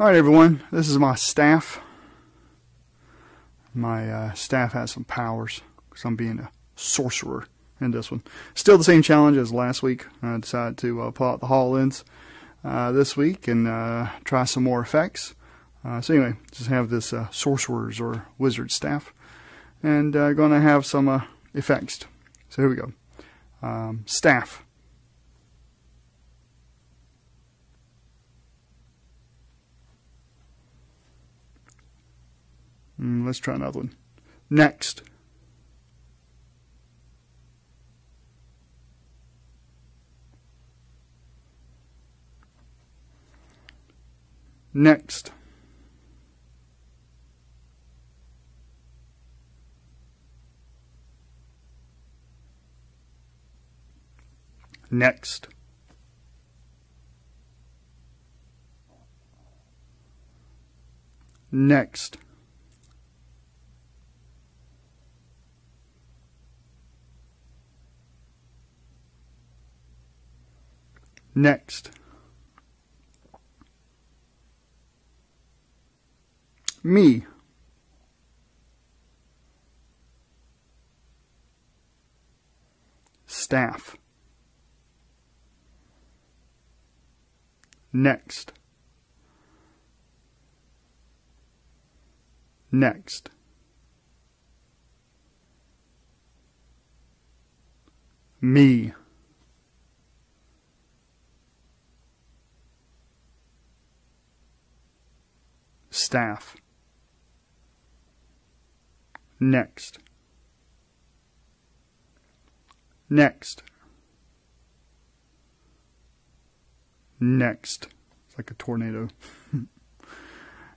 Alright everyone, this is my staff. My staff has some powers because I'm being a sorcerer in this one. Still the same challenge as last week. I decided to pull out the HoloLens this week and try some more effects. So anyway, just have this sorcerer's or wizard staff, and going to have some effects. So here we go. Staff. Let's try another one. Next. Next. Next. Next. Next. Me. Staff. Next. Next. Me. Staff. Next. Next. Next. It's like a tornado. And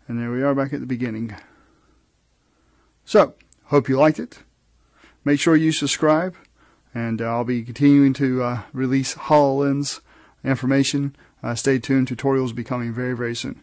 there we are back at the beginning. So, hope you liked it. Make sure you subscribe, and I'll be continuing to release HoloLens information. Stay tuned, tutorials will be coming very, very soon.